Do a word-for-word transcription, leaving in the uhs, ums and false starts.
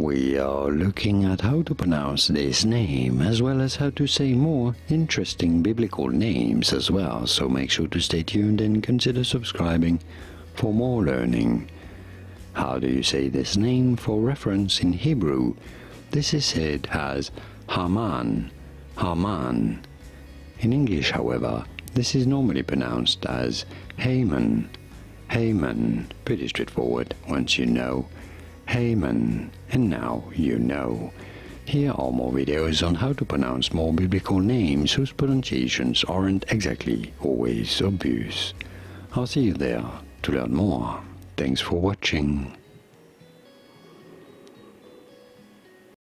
We are looking at how to pronounce this name, as well as how to say more interesting biblical names as well, so make sure to stay tuned and consider subscribing for more learning. How do you say this name? For reference, in Hebrew, this is said as Haman, Haman. In English, however, this is normally pronounced as Haman, Haman. Pretty straightforward once you know. Haman, and now you know. Here are more videos on how to pronounce more biblical names whose pronunciations aren't exactly always obvious. I'll see you there to learn more. Thanks for watching.